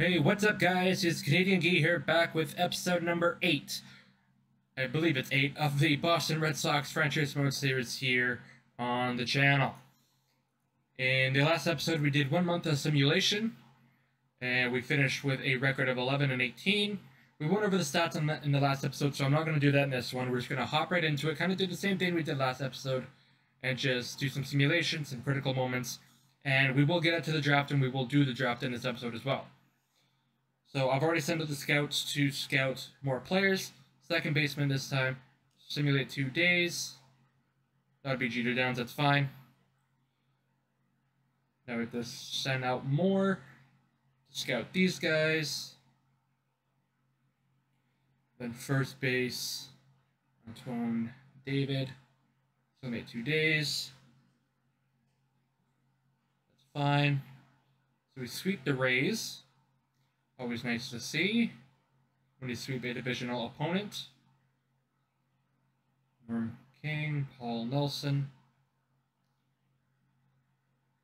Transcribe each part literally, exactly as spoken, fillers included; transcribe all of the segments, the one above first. Hey, what's up, guys? It's Canadian Gee here, back with episode number eight. I believe it's eight of the Boston Red Sox franchise mode series here on the channel. In the last episode, we did one month of simulation, and we finished with a record of eleven and eighteen. We went over the stats in the, in the last episode, so I'm not going to do that in this one. We're just going to hop right into it, kind of do the same thing we did last episode, and just do some simulations and critical moments. And we will get up to the draft, and we will do the draft in this episode as well. So I've already sent out the scouts to scout more players. Second baseman this time. Simulate two days. That'd be Jeter Downs, that's fine. Now we have to send out more. Scout these guys. Then first base, Antoine David. Simulate two days. That's fine. So we sweep the Rays. Always nice to see when you sweep a divisional opponent. Norm King, Paul Nelson.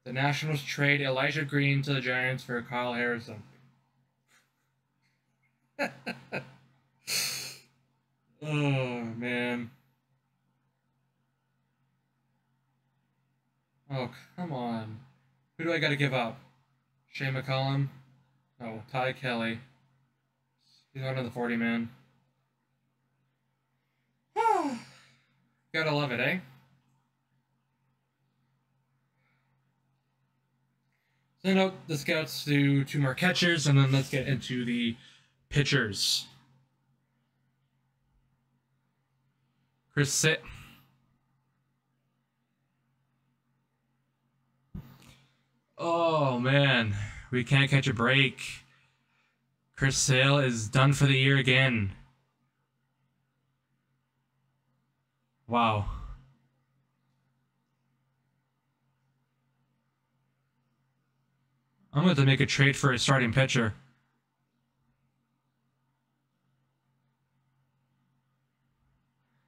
The Nationals trade Elijah Green to the Giants for Kyle Harrison. Oh, man. Oh, come on. Who do I got to give up? Shea McCollum? Oh, Ty Kelly. He's on to the forty man. Gotta love it, eh? Send out the scouts to two more catchers, and then let's get into the pitchers. Chris Sale. Oh, man. We can't catch a break. Chris Sale is done for the year again. Wow. I'm going to make a trade for a starting pitcher.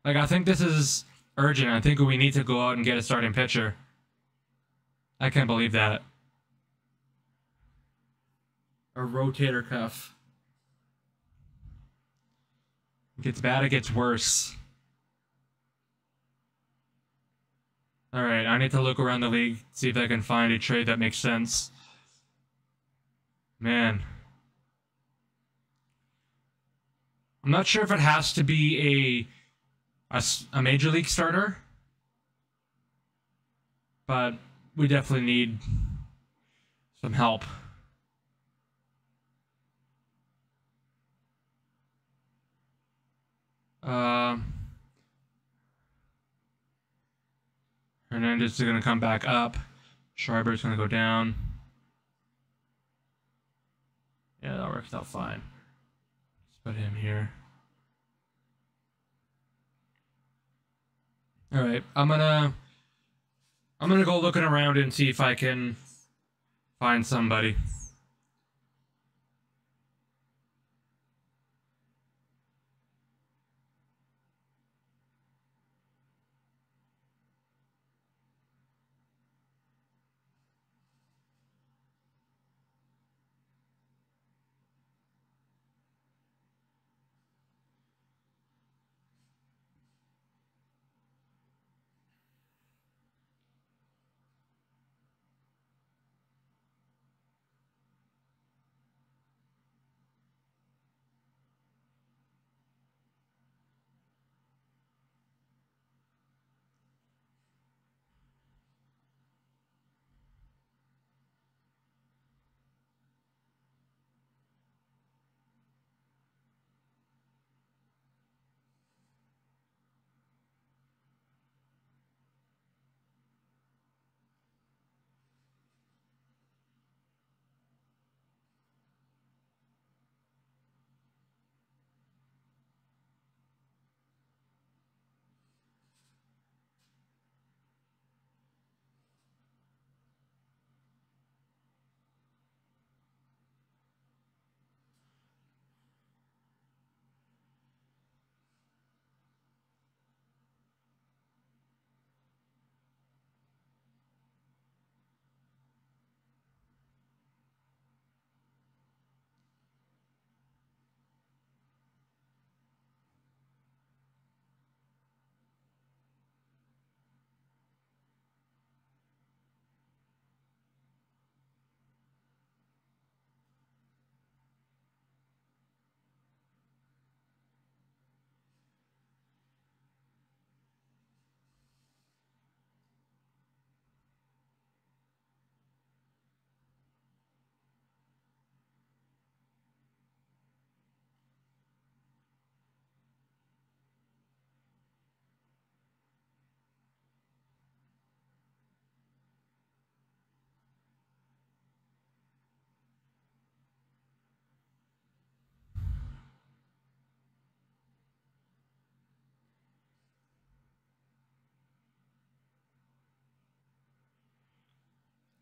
Like, I think this is urgent. I think we need to go out and get a starting pitcher. I can't believe that. A rotator cuff. It gets bad, it gets worse. Alright, I need to look around the league, see if I can find a trade that makes sense. Man. I'm not sure if it has to be a, a, a major league starter. But we definitely need some help. Uh, Hernandez is going to come back up. Schreiber is going to go down. Yeah, that works out fine. Let's put him here. All right, I'm gonna I'm gonna go looking around and see if I can find somebody.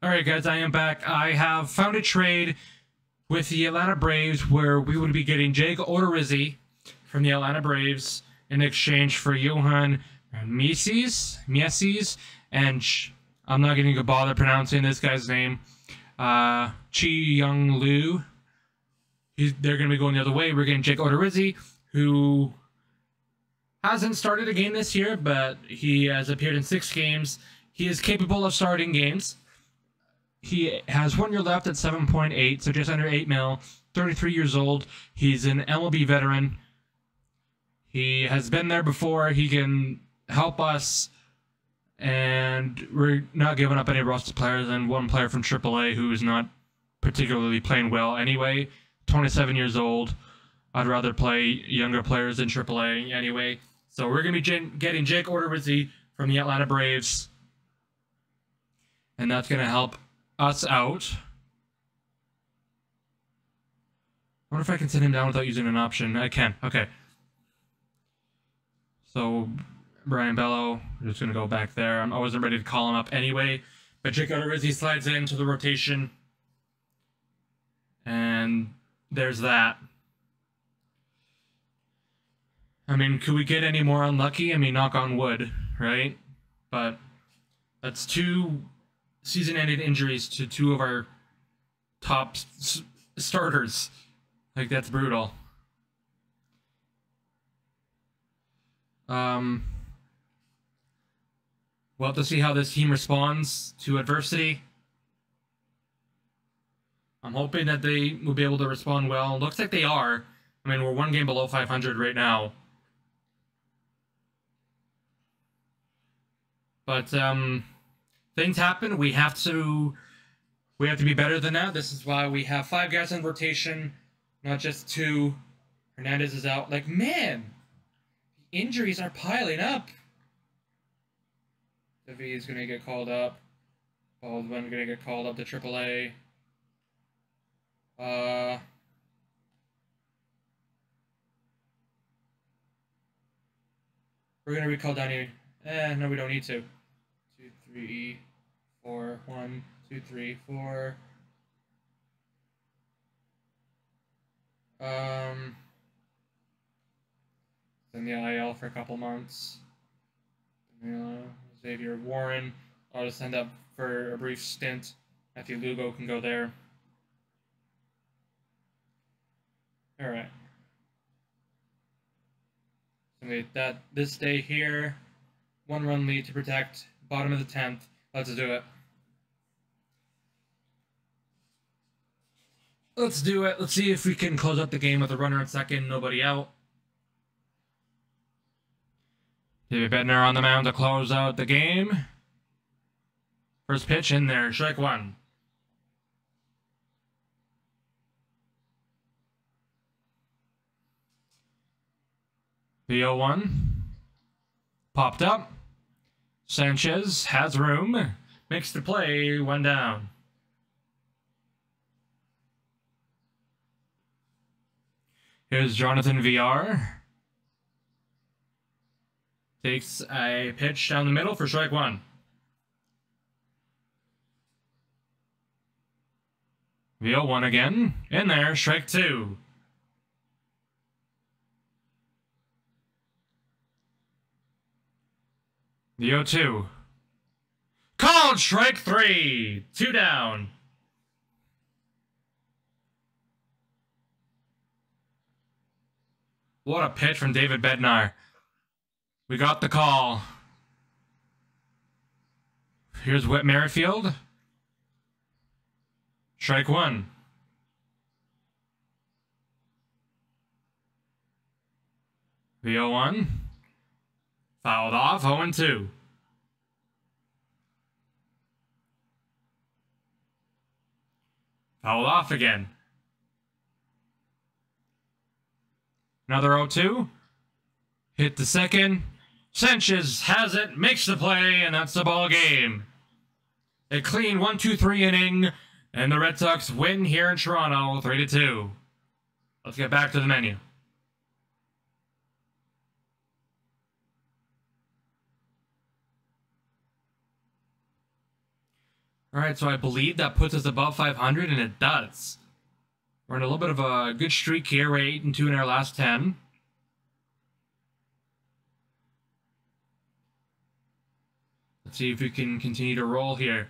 All right, guys, I am back. I have found a trade with the Atlanta Braves where we would be getting Jake Odorizzi from the Atlanta Braves in exchange for Johan Mieses, Mieses, and I'm not going to bother pronouncing this guy's name, uh, Chi Young Liu. He's, they're going to be going the other way. We're getting Jake Odorizzi, who hasn't started a game this year, but he has appeared in six games. He is capable of starting games. He has one year left at seven point eight, so just under eight mil, thirty-three years old. He's an M L B veteran. He has been there before. He can help us, and we're not giving up any roster players and one player from triple A who is not particularly playing well anyway. twenty-seven years old. I'd rather play younger players in triple A anyway. So we're going to be getting Jake Odorizzi from the Atlanta Braves, and that's going to help us out. I wonder if I can send him down without using an option. I can. Okay. So Brian Bello, we're just going to go back there. I wasn't ready to call him up anyway, but Jake Odorizzi slides into the rotation, and there's that. I mean, could we get any more unlucky? I mean, knock on wood, right? But that's two season-ending injuries to two of our top s starters. Like, that's brutal. Um, we'll have to see how this team responds to adversity. I'm hoping that they will be able to respond well. Looks like they are. I mean, we're one game below five hundred right now. But um, things happen. We have to, we have to be better than that. This is why we have five guys in rotation, not just two. Hernandez is out. Like, man, the injuries are piling up. The V is going to get called up. Baldwin going to get called up to triple A. Uh, we're going to recall down here. Eh, no, we don't need to. Three, four, one, two, three, four. Um, then the I L for a couple months. Uh, Xavier Warren, I'll just end up for a brief stint. Matthew Lugo can go there. All right. So we that this day here, one run lead to protect. Bottom of the tenth. Let's do it. Let's do it. Let's see if we can close out the game with a runner at second. Nobody out. David Bednar on the mound to close out the game. First pitch in there. Strike one. The oh one. Popped up. Sanchez has room, makes the play, one down. Here's Jonathan V R. Takes a pitch down the middle for strike one. V O one again, in there, strike two. The oh two. Called strike three. Two down. What a pitch from David Bednar. We got the call. Here's Whit Merrifield. Strike one. The oh one. Fouled off, oh and two. Fouled off again. Another oh two. Hit the second. Sanchez has it, makes the play, and that's the ball game. A clean one two three inning, and the Red Sox win here in Toronto, three to two. Let's get back to the menu. All right, so I believe that puts us above five hundred, and it does. We're in a little bit of a good streak here. We're eight and two in our last ten. Let's see if we can continue to roll here.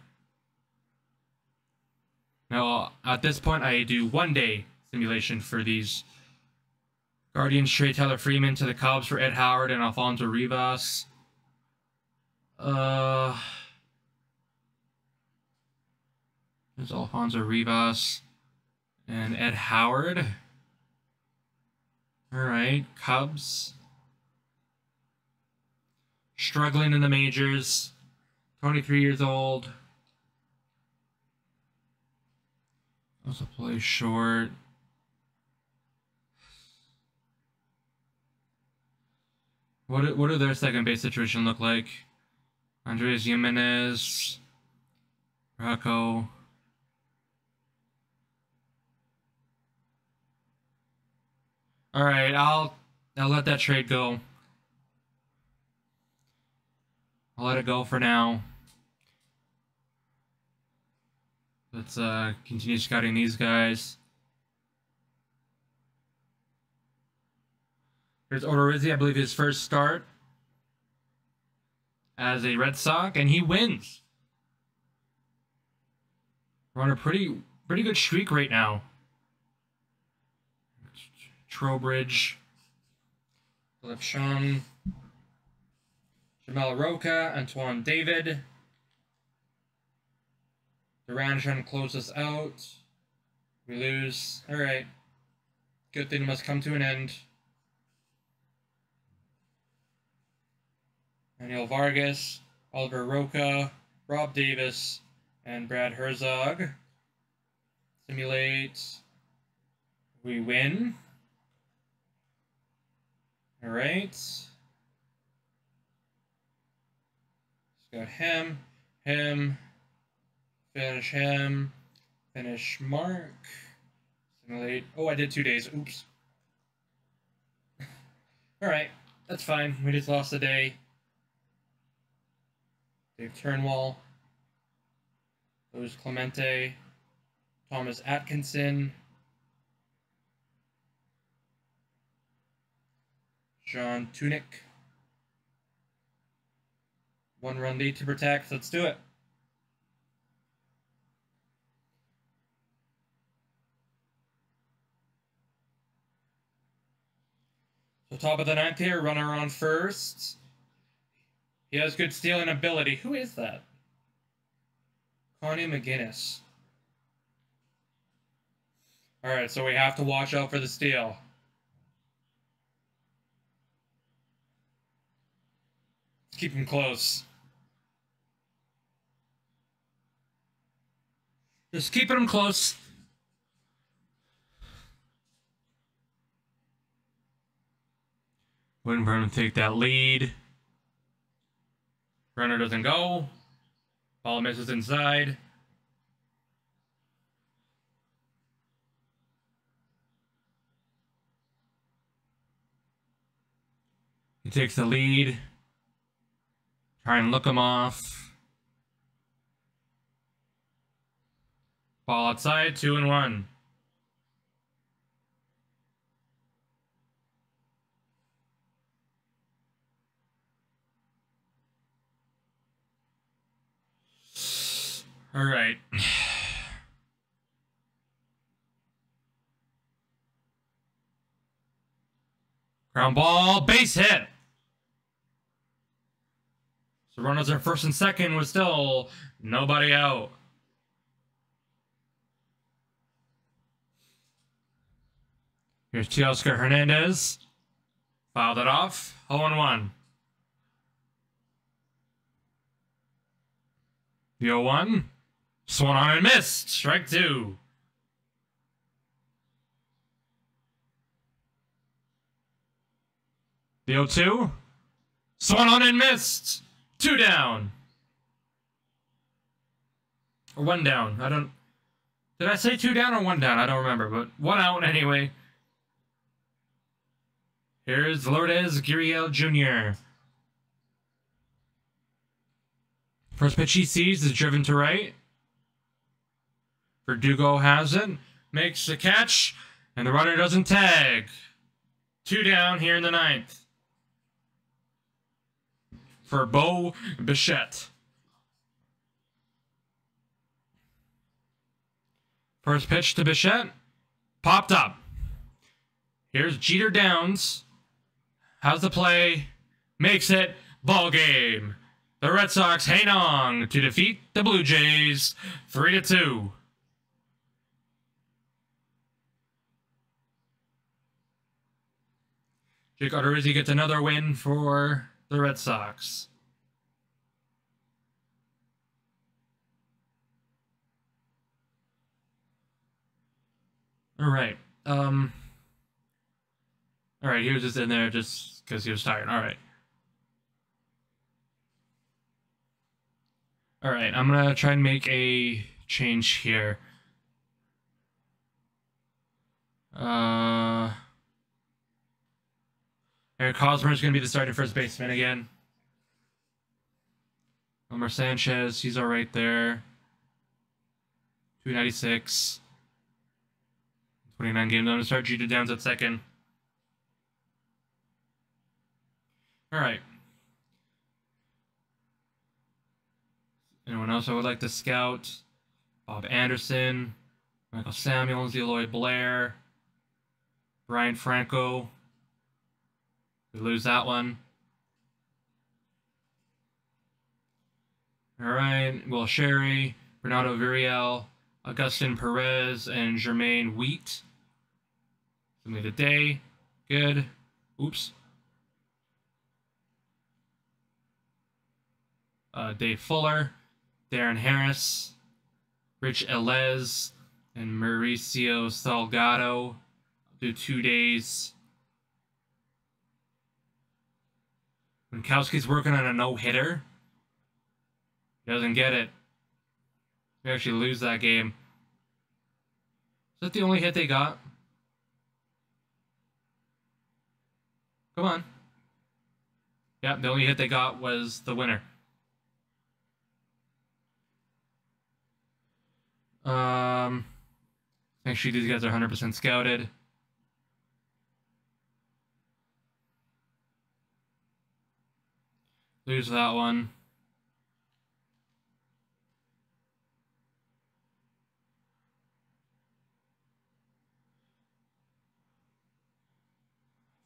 Now, at this point, I do one-day simulation for these Guardians. Trade Tyler Freeman to the Cubs for Ed Howard and Alfonso Rivas. Uh, there's Alfonso Rivas and Ed Howard. All right, Cubs. Struggling in the majors. twenty-three years old. Also play short. What what do their second base situation look like? Andres Jimenez, Rocco. All right, I'll I'll let that trade go. I'll let it go for now. Let's uh, continue scouting these guys. Here's Odorizzi, I believe his first start as a Red Sox, and he wins. We're on a pretty pretty good streak right now. Trowbridge, Philip Sean, Jamal Roca, Antoine David. Duran trying to close us out. We lose. Alright. Good thing must come to an end. Daniel Vargas, Oliver Roca, Rob Davis, and Brad Herzog. Simulate. We win. Alright. Got him, him, finish him, finish Mark, simulate. Oh, I did two days. Oops. All right, that's fine. We just lost a day. Dave Turnwell, Luis Clemente, Thomas Atkinson, John Tunick. One run lead to protect. Let's do it. So top of the ninth here, runner on first. He has good stealing ability. Who is that? Connie McGinnis. All right, so we have to watch out for the steal. Keep him close. Just keeping them close. Winburn take that lead. Runner doesn't go. Ball misses inside. He takes the lead. Try and look him off. Ball outside, two and one. All right. Ground ball, base hit. So runners are first and second with still nobody out. Here's Teoscar Hernandez. Fouled it off. oh one. The oh one. Swung on and missed. Strike two. The oh two. Swung on and missed. Two down. Or one down. I don't. Did I say two down or one down? I don't remember, but one out anyway. Here's Lourdes Gurriel Junior First pitch he sees is driven to right. Verdugo has it, makes the catch, and the runner doesn't tag. Two down here in the ninth for Bo Bichette. First pitch to Bichette, popped up. Here's Jeter Downs. How's the play? Makes it. Ball game. The Red Sox hang on to defeat the Blue Jays three to two. Jake Odorizzi gets another win for the Red Sox. All right. Um, all right, he was just in there just because he was tired. All right. All right, I'm going to try and make a change here. Uh... Eric Hosmer's going to be the starting first baseman again. Wilmer Sanchez, he's all right there. two ninety-six. twenty-nine games. I'm going to start Jeter Downs at second. All right. Anyone else I would like to scout? Bob Anderson, Michael Samuels, Eloy Blair, Brian Franco. We lose that one. All right, well, Sherry, Bernardo Villarreal, Augustin Perez, and Jermaine Wheat. Something today. Good. Oops. Uh, Dave Fuller, Darren Harris, Rich Elez, and Mauricio Salgado. Do two days. Gronkowski's working on a no-hitter. He doesn't get it. We actually lose that game. Is that the only hit they got? Come on. Yeah, the only hit they got was the winner. Um, make sure these guys are one hundred percent scouted. Lose that one.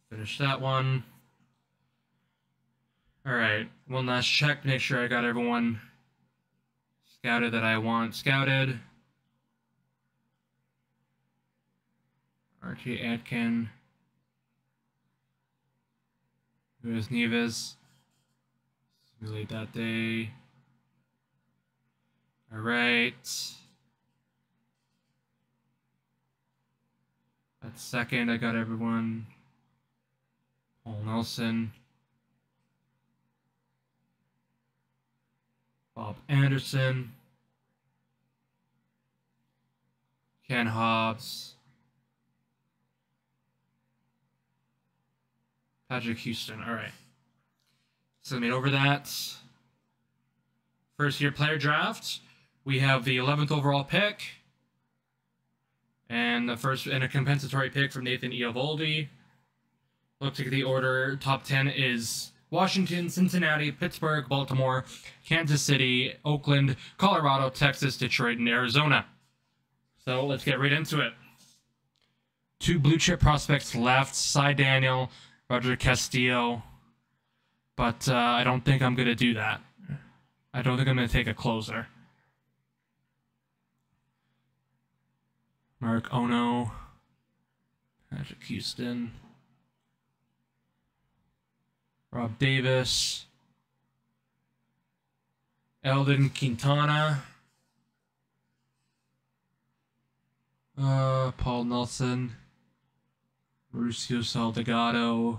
Finish that one. All right, one last check. Make sure I got everyone scouted that I want scouted. Archie Atkin. Luis Nieves. Late that day. All right. At second, I got everyone. Paul Nelson. Bob Anderson. Ken Hobbs. Patrick Houston. All right. So made over that first year player draft, we have the eleventh overall pick and the first and a compensatory pick from Nathan Eovaldi. Looks like the order top ten is Washington, Cincinnati, Pittsburgh, Baltimore, Kansas City, Oakland, Colorado, Texas, Detroit, and Arizona. So let's get right into it. Two blue chip prospects left: Cy Daniel, Roger Castillo. But uh, I don't think I'm going to do that. I don't think I'm going to take a closer. Mark Ono. Patrick Houston. Rob Davis. Eldon Quintana. Uh, Paul Nelson. Mauricio Salgado.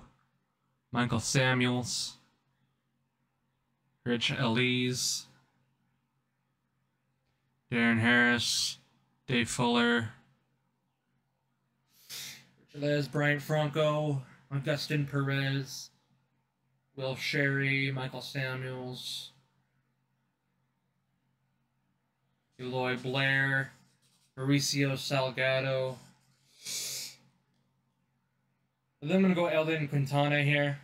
Michael Samuels. Rich Elise, Darren Harris, Dave Fuller, Rich Elez, Brian Franco, Augustin Perez, Will Sherry, Michael Samuels, Eloy Blair, Mauricio Salgado. But then I'm going to go Eldon Quintana here.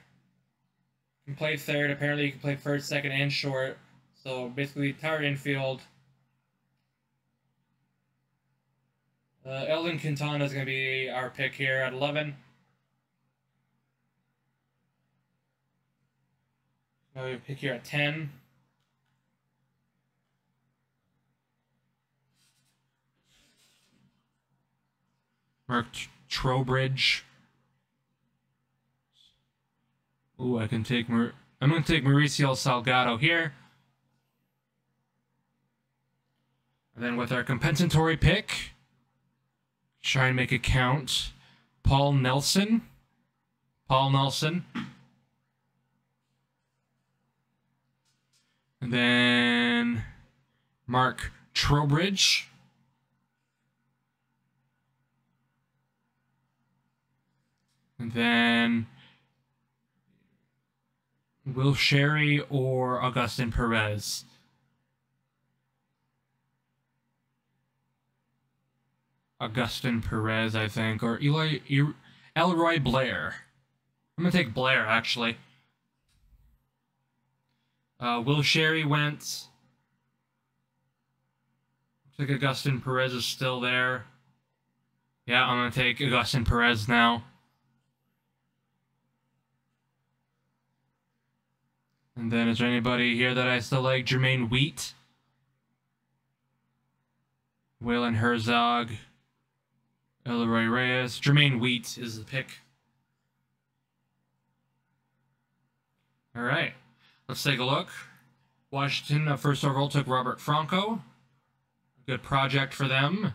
He can play third. Apparently he can play first, second, and short. So basically entire infield. Uh, Eldon Quintana is going to be our pick here at eleven. Now we pick here at ten. Marked Trowbridge. Ooh, I can take Mar I'm going to take Mauricio Salgado here. And then with our compensatory pick, try and make a count. Paul Nelson. Paul Nelson. And then Mark Trowbridge. And then will Sherry or Augustin Perez? Augustin Perez, I think, or Eloy, El Eloy Blair. I'm gonna take Blair actually. Uh, Will Sherry went. Looks like Augustin Perez is still there. Yeah, I'm gonna take Augustin Perez now. And then is there anybody here that I still like? Jermaine Wheat. Waylon Herzog. Eloy Reyes. Jermaine Wheat is the pick. All right. Let's take a look. Washington, uh, first overall, took Robert Franco. Good project for them.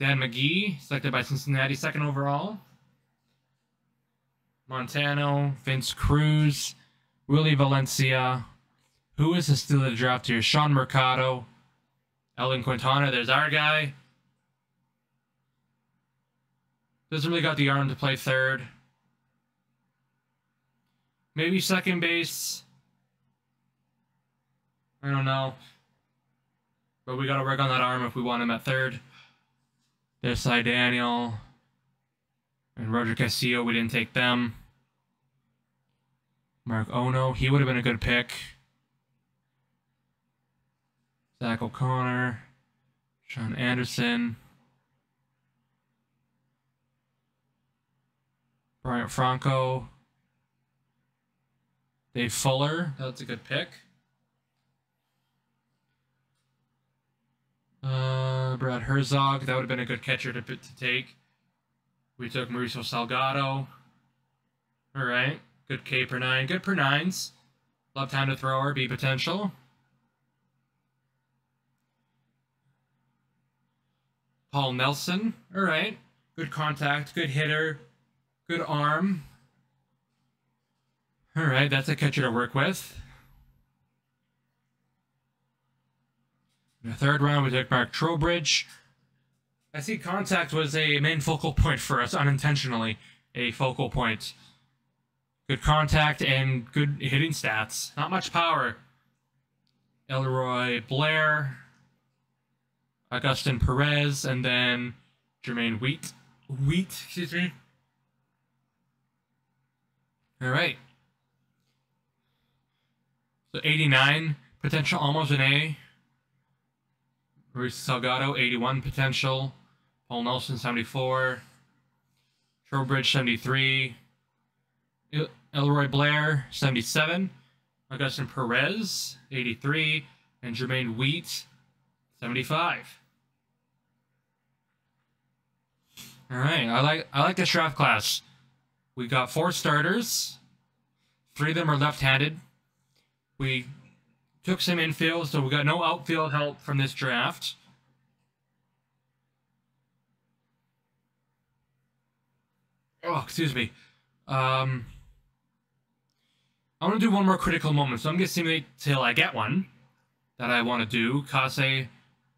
Dan McGee, selected by Cincinnati, second overall. Montano, Vince Cruz, Willie Valencia. Who is the steal of the draft here? Sean Mercado. Eldon Quintana, there's our guy. Doesn't really got the arm to play third. Maybe second base. I don't know. But we gotta work on that arm if we want him at third. There's Cy Daniel. And Roger Castillo, we didn't take them. Mark Ono, he would have been a good pick. Zach O'Connor. Sean Anderson. Brian Franco. Dave Fuller, that's a good pick. Uh, Brad Herzog, that would have been a good catcher to, to take. We took Mauricio Salgado. All right, good K per nine, good per nines. Left-handed thrower, B potential. Paul Nelson, all right, good contact, good hitter, good arm. All right, that's a catcher to work with. In the third round, we took Mark Trowbridge. I see contact was a main focal point for us, unintentionally a focal point. Good contact and good hitting stats. Not much power. Eloy Blair, Augustin Perez, and then Jermaine Wheat. Wheat, excuse me. All right. So eighty-nine, potential almost an A. Mauricio Salgado, eighty-one potential. Paul Nelson, seventy-four. Trowbridge, seventy-three. El Eloy Blair, seventy-seven. Augustin Perez, eighty-three. And Jermaine Wheat, seventy-five. All right, I like I like this draft class. We got four starters. Three of them are left-handed. We took some infield, so we got no outfield help from this draft. Oh, excuse me. Um, I want to do one more critical moment, so I'm going to simulate till I get one that I want to do. Class A,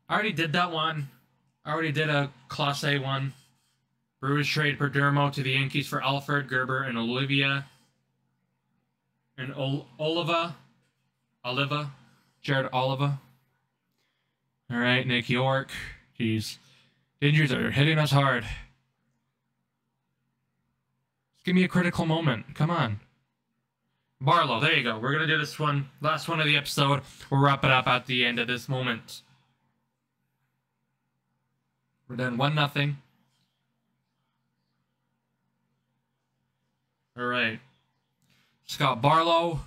I already did that one. I already did a Class A one. Brewers trade Perdomo to the Yankees for Alfred, Gerber, and Olivia. And Ol Oliva. Oliva, Jared Oliva. All right, Nick York. Jeez. Injuries are hitting us hard. Just give me a critical moment. Come on. Barlow, there you go. We're going to do this one. Last one of the episode. We'll wrap it up at the end of this moment. We're done one nothing. All right. Scott Barlow.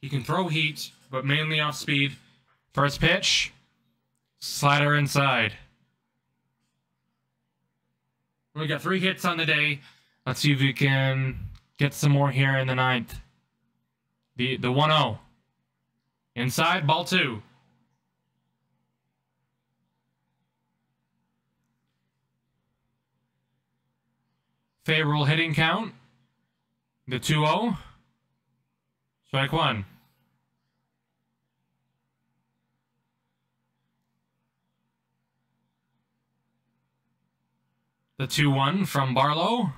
He can throw heat, but mainly off speed. First pitch. Slider inside. We got three hits on the day. Let's see if we can get some more here in the ninth. The the one oh. Inside, ball two. Favorable hitting count. The two oh. Strike one. The two one from Barlow.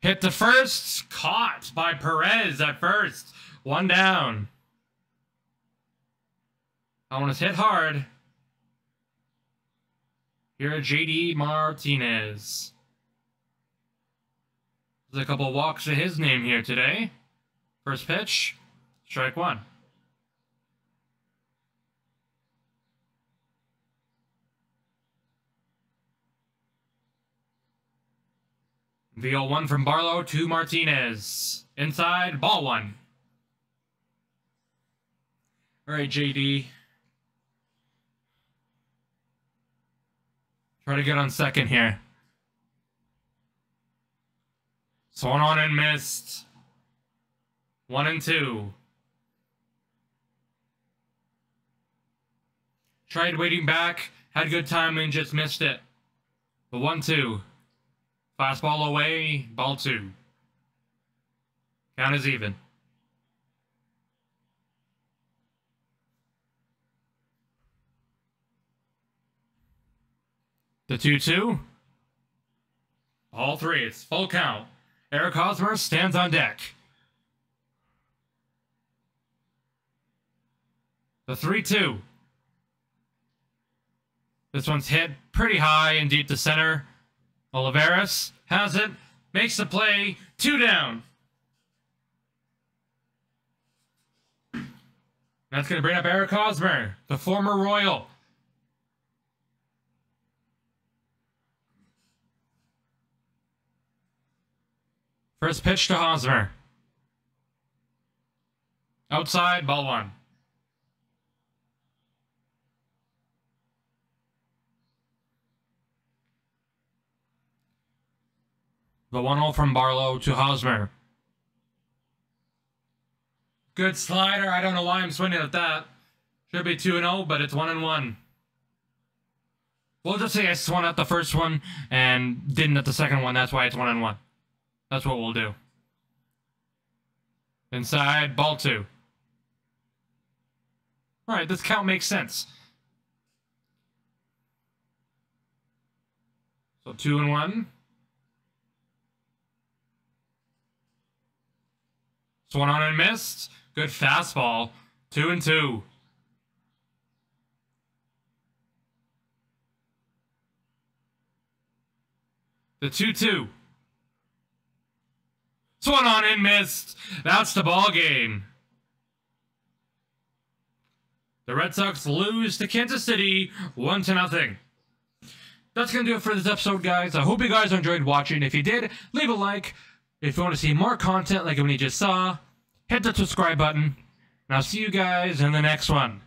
Hit to first. Caught by Perez at first. One down. That one is hit hard. Here at J D Martinez. There's a couple of walks to his name here today. First pitch. Strike one. The oh one from Barlow to Martinez. Inside, ball one. All right, J D. Try to get on second here. Swung on and missed. One and two. Tried waiting back. Had good timing, just missed it. The one two. Fastball away, ball two. Count is even. The two two. All three, it's full count. Eric Hosmer stands on deck. The three two. This one's hit pretty high and deep to center. Olivares has it, makes the play, two down. That's going to bring up Eric Hosmer, the former Royal. First pitch to Hosmer. Outside, ball one. The one oh from Barlow to Hosmer. Good slider. I don't know why I'm swinging at that. Should be two and oh, but it's one and one. We'll just say I swung at the first one and didn't at the second one. That's why it's one and one. That's what we'll do. Inside, ball two. All right, this count makes sense. So two and one. Swung on and missed. Good fastball. Two and two. The two two. Swung on and missed. That's the ball game. The Red Sox lose to Kansas City one to nothing. That's gonna do it for this episode, guys. I hope you guys enjoyed watching. If you did, leave a like. If you want to see more content like what you just saw, hit the subscribe button, and I'll see you guys in the next one.